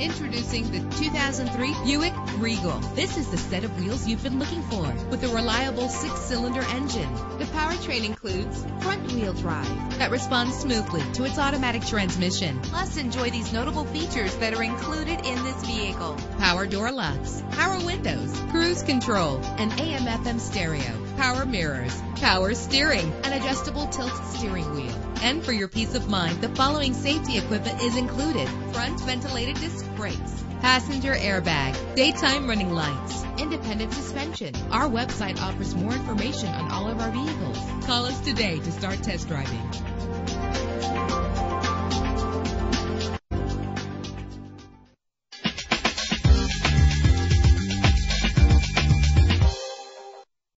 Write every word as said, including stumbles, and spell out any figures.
Introducing the two thousand three Buick Regal. This is the set of wheels you've been looking for with a reliable six-cylinder engine. The powertrain includes front-wheel drive that responds smoothly to its automatic transmission. Plus, enjoy these notable features that are included in this vehicle: power door locks, power windows, cruise control, an A M F M stereo, power mirrors, power steering, an adjustable tilt steering wheel. And for your peace of mind, the following safety equipment is included: front ventilated disc brakes, passenger airbag, daytime running lights, independent suspension. Our website offers more information on all of our vehicles. Call us today to start test driving.